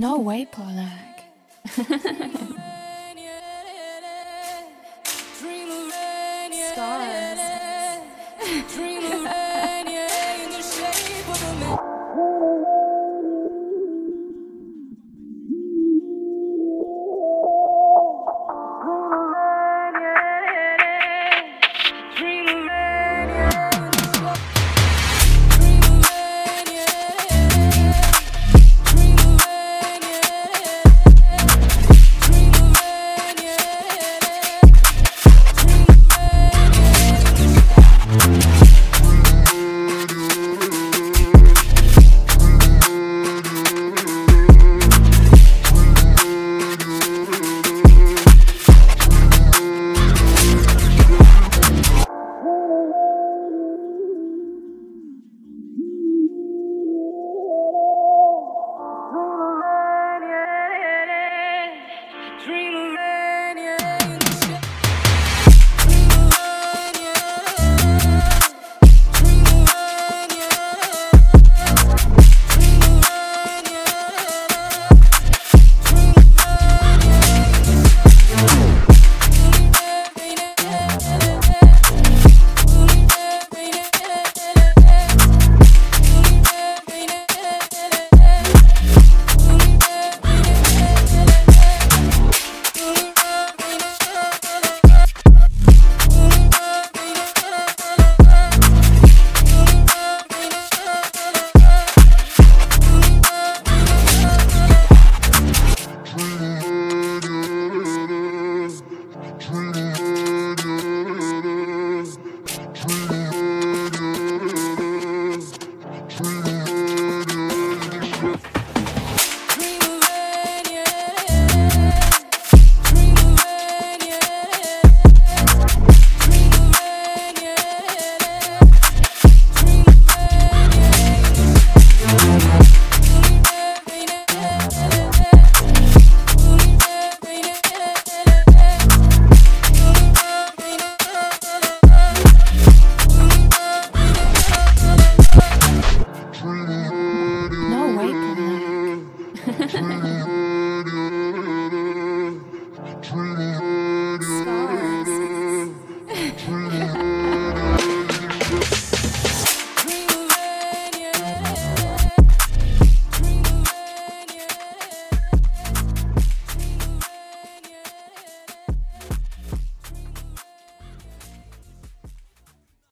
No way, Polak.